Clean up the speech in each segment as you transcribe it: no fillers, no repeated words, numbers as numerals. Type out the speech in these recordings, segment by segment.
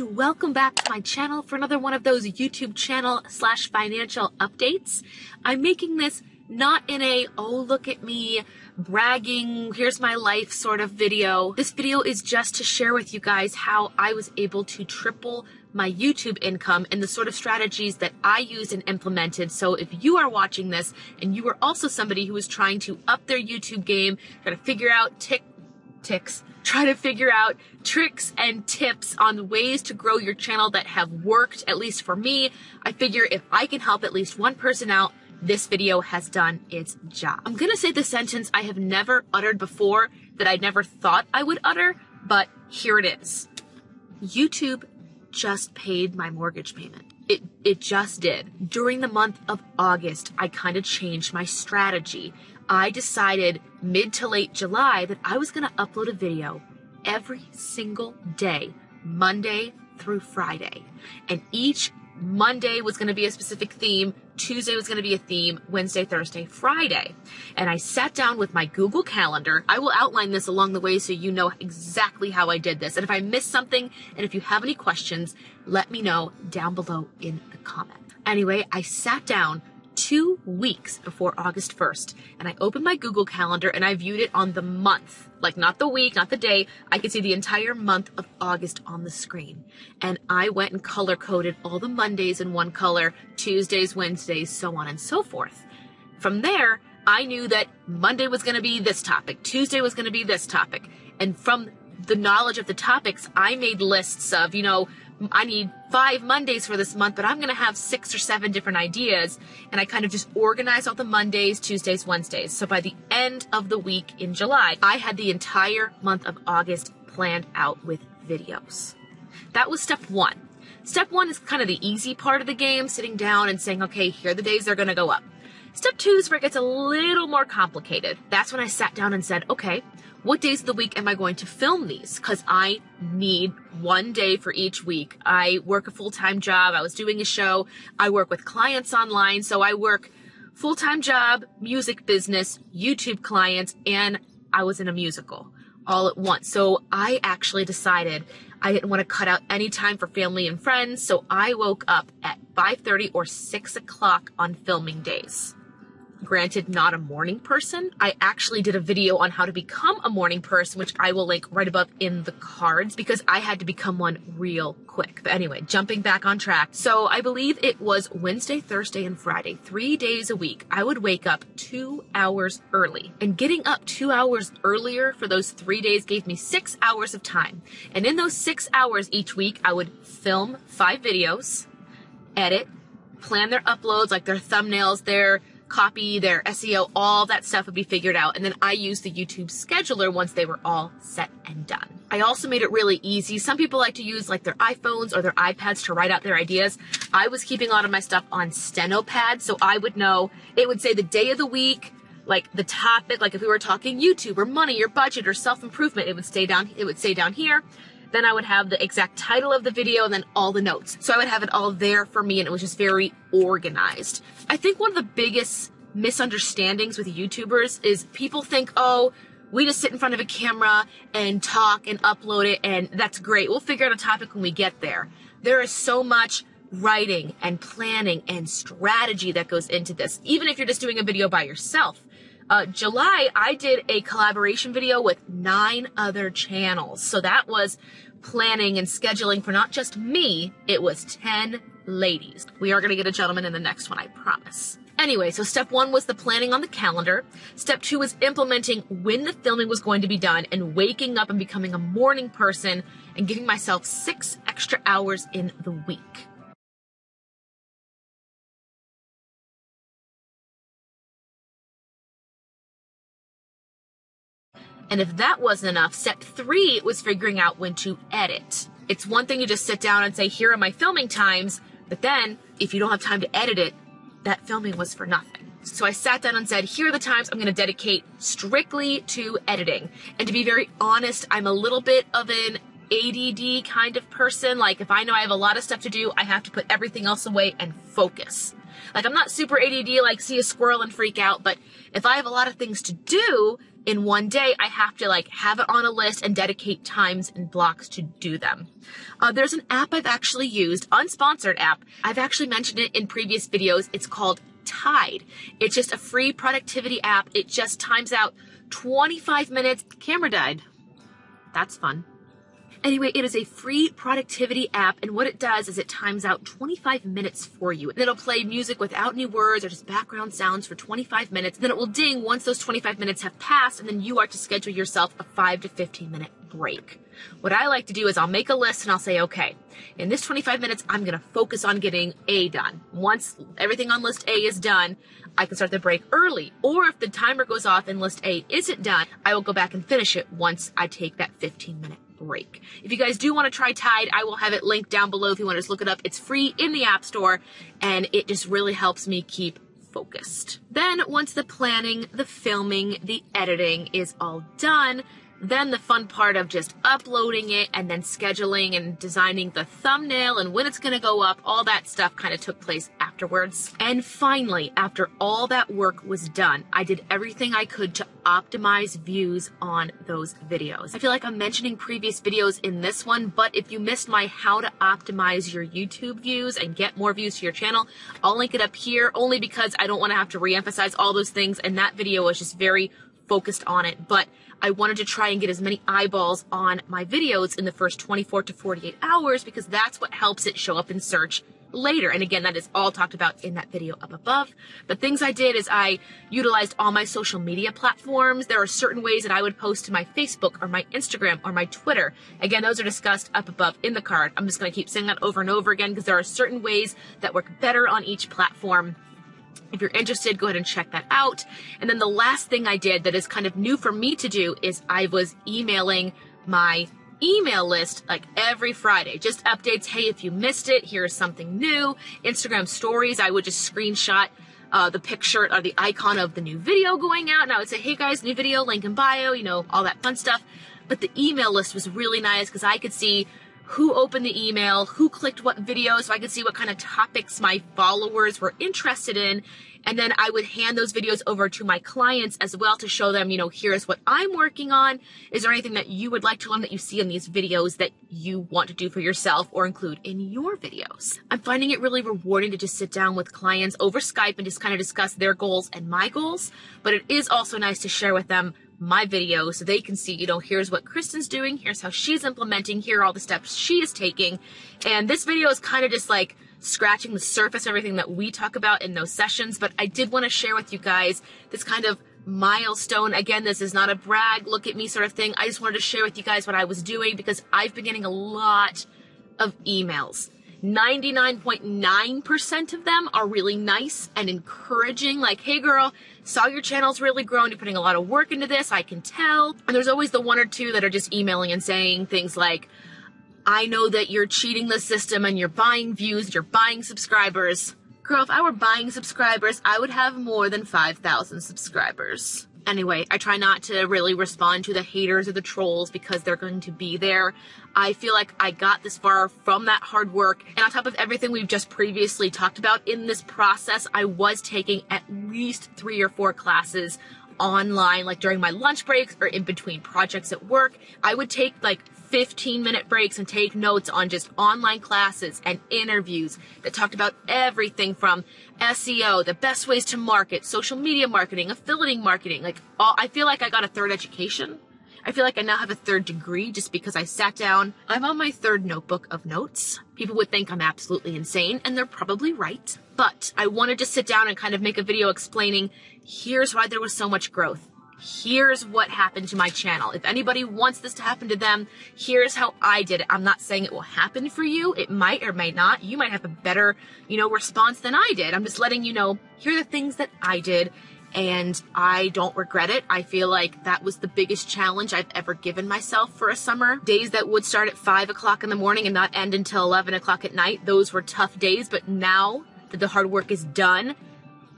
and welcome back to my channel for another one of those YouTube channel / financial updates. I'm making this not in a, oh, look at me, bragging, here's my life sort of video. This video is just to share with you guys how I was able to triple my YouTube income and the sort of strategies that I used and implemented. So if you are watching this and you are also somebody who is trying to up their YouTube game, try to figure out tricks and tips on ways to grow your channel that have worked, at least for me, I figure if I can help at least one person out, this video has done its job. I'm gonna say the sentence I have never uttered before that I never thought I would utter, but here it is. YouTube just paid my mortgage payment. It just did. During the month of August, I kind of changed my strategy. I decided mid to late July that I was gonna upload a video every single day, Monday through Friday. And each Monday was gonna be a specific theme, Tuesday was gonna be a theme, Wednesday, Thursday, Friday. And I sat down with my Google Calendar. I will outline this along the way so you know exactly how I did this. And if I missed something, and if you have any questions, let me know down below in the comment. Anyway, I sat down 2 weeks before August 1st, and I opened my Google Calendar and I viewed it on the month, like not the week, not the day. I could see the entire month of August on the screen. And I went and color coded all the Mondays in one color, Tuesdays, Wednesdays, so on and so forth. From there, I knew that Monday was going to be this topic, Tuesday was going to be this topic. And from the knowledge of the topics, I made lists of, you know, I need 5 Mondays for this month, but I'm going to have 6 or 7 different ideas. And I kind of just organized all the Mondays, Tuesdays, Wednesdays. So by the end of the week in July, I had the entire month of August planned out with videos. That was step one. Step one is kind of the easy part of the game, sitting down and saying, okay, here are the days they're going to go up. Step two is where it gets a little more complicated. That's when I sat down and said, okay, what days of the week am I going to film these? Because I need one day for each week. I work a full-time job. I was doing a show. I work with clients online. So I work full-time job, music business, YouTube clients, and I was in a musical all at once. So I actually decided I didn't want to cut out any time for family and friends. So I woke up at 5:30 or 6 o'clock on filming days. Granted, not a morning person. I actually did a video on how to become a morning person, which I will link right above in the cards because I had to become one real quick. But anyway, jumping back on track. So I believe it was Wednesday, Thursday, and Friday, 3 days a week. I would wake up 2 hours early, and getting up 2 hours earlier for those 3 days gave me 6 hours of time. And in those 6 hours each week, I would film 5 videos, edit, plan their uploads, like their thumbnails, their copy, their SEO, all that stuff would be figured out. And then I used the YouTube scheduler once they were all set and done. I also made it really easy. Some people like to use like their iPhones or their iPads to write out their ideas. I was keeping a lot of my stuff on steno pads, so I would know, it would say the day of the week, like the topic, like if we were talking YouTube or money or budget or self-improvement, it would say down here. Then I would have the exact title of the video and then all the notes. So I would have it all there for me, and it was just very organized. I think one of the biggest misunderstandings with YouTubers is people think, oh, we just sit in front of a camera and talk and upload it, and that's great. We'll figure out a topic when we get there. There is so much writing and planning and strategy that goes into this, even if you're just doing a video by yourself. July, I did a collaboration video with 9 other channels. So that was planning and scheduling for not just me, it was 10 ladies. We are going to get a gentleman in the next one, I promise. Anyway, so step one was the planning on the calendar. Step two was implementing when the filming was going to be done and waking up and becoming a morning person and giving myself 6 extra hours in the week. And if that wasn't enough, step three was figuring out when to edit. It's one thing to just sit down and say, here are my filming times, but then if you don't have time to edit it, that filming was for nothing. So I sat down and said, here are the times I'm going to dedicate strictly to editing. And to be very honest, I'm a little bit of an ADD kind of person. Like if I know I have a lot of stuff to do, I have to put everything else away and focus. Like I'm not super ADD, like see a squirrel and freak out, but if I have a lot of things to do, in one day, I have to like have it on a list and dedicate times and blocks to do them. There's an app I've actually used, unsponsored app. I've actually mentioned it in previous videos. It's called Tide. It's just a free productivity app. It just times out 25 minutes. The camera died. That's fun. Anyway, it is a free productivity app, and what it does is it times out 25 minutes for you. And it'll play music without any words or just background sounds for 25 minutes. And then it will ding once those 25 minutes have passed, and then you are to schedule yourself a 5 to 15 minute break. What I like to do is I'll make a list and I'll say, okay, in this 25 minutes, I'm going to focus on getting A done. Once everything on list A is done, I can start the break early. Or if the timer goes off and list A isn't done, I will go back and finish it once I take that 15 minute break. If you guys do want to try Tide, I will have it linked down below if you want to just look it up. It's free in the App Store, and it just really helps me keep focused. Then once the planning, the filming, the editing is all done, then the fun part of just uploading it and then scheduling and designing the thumbnail and when it's going to go up, all that stuff kind of took place afterwards. And finally, after all that work was done, I did everything I could to optimize views on those videos. I feel like I'm mentioning previous videos in this one, but if you missed my how to optimize your YouTube views and get more views to your channel, I'll link it up here only because I don't want to have to re-emphasize all those things, and that video was just very focused on it, but I wanted to try and get as many eyeballs on my videos in the first 24 to 48 hours because that's what helps it show up in search later. And again, that is all talked about in that video up above. The things I did is I utilized all my social media platforms. There are certain ways that I would post to my Facebook or my Instagram or my Twitter. Again, those are discussed up above in the card. I'm just going to keep saying that over and over again because there are certain ways that work better on each platform. If you're interested, go ahead and check that out. And then the last thing I did that is kind of new for me to do is I was emailing my email list like every Friday. Just updates, hey, if you missed it, here's something new. Instagram stories, I would just screenshot the picture or the icon of the new video going out. And I would say, hey guys, new video, link in bio, you know, all that fun stuff. But the email list was really nice because I could see who opened the email, who clicked what video, so I could see what kind of topics my followers were interested in. And then I would hand those videos over to my clients as well to show them, you know, here's what I'm working on. Is there anything that you would like to learn that you see in these videos that you want to do for yourself or include in your videos? I'm finding it really rewarding to just sit down with clients over Skype and just kind of discuss their goals and my goals, but it is also nice to share with them my video so they can see, you know, here's what Kristen's doing, here's how she's implementing, here are all the steps she is taking. And this video is kind of just like scratching the surface of everything that we talk about in those sessions, but I did want to share with you guys this kind of milestone. Again, this is not a brag, look at me sort of thing. I just wanted to share with you guys what I was doing because I've been getting a lot of emails. 99.9% of them are really nice and encouraging, like, hey girl, saw your channel's really grown, you're putting a lot of work into this, I can tell. And there's always the one or two that are just emailing and saying things like, I know that you're cheating the system and you're buying views, you're buying subscribers. Girl, if I were buying subscribers, I would have more than 5,000 subscribers. Anyway, I try not to really respond to the haters or the trolls because they're going to be there. I feel like I got this far from that hard work. And on top of everything we've just previously talked about in this process, I was taking at least 3 or 4 classes online, like during my lunch breaks or in between projects at work. I would take like 15-minute breaks and take notes on just online classes and interviews that talked about everything from SEO, the best ways to market, social media marketing, affiliate marketing, like all. I feel like I got a third education. I feel like I now have a third degree just because I sat down. I'm on my third notebook of notes. People would think I'm absolutely insane, and they're probably right. But I wanted to sit down and kind of make a video explaining, here's why there was so much growth. Here's what happened to my channel. If anybody wants this to happen to them, here's how I did it. I'm not saying it will happen for you. It might or might not. You might have a better, you know, response than I did. I'm just letting you know, here are the things that I did. And I don't regret it. I feel like that was the biggest challenge I've ever given myself for a summer. Days that would start at 5 o'clock in the morning and not end until 11 o'clock at night, those were tough days. But now that the hard work is done,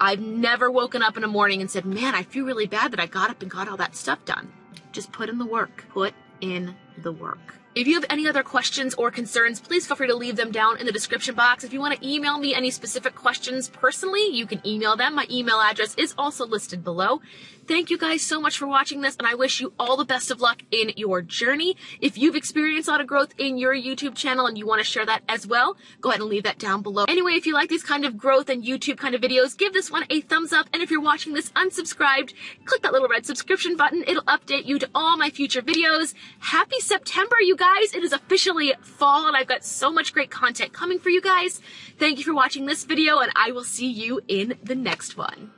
I've never woken up in the morning and said, man, I feel really bad that I got up and got all that stuff done. Just put in the work. Put in the work. If you have any other questions or concerns, please feel free to leave them down in the description box. If you want to email me any specific questions personally, you can email them. My email address is also listed below. Thank you guys so much for watching this, and I wish you all the best of luck in your journey. If you've experienced a lot of growth in your YouTube channel and you want to share that as well, go ahead and leave that down below. Anyway, if you like these kind of growth and YouTube kind of videos, give this one a thumbs up. And if you're watching this unsubscribed, click that little red subscription button. It'll update you to all my future videos. Happy September, you guys. It is officially fall, and I've got so much great content coming for you guys. Thank you for watching this video, and I will see you in the next one.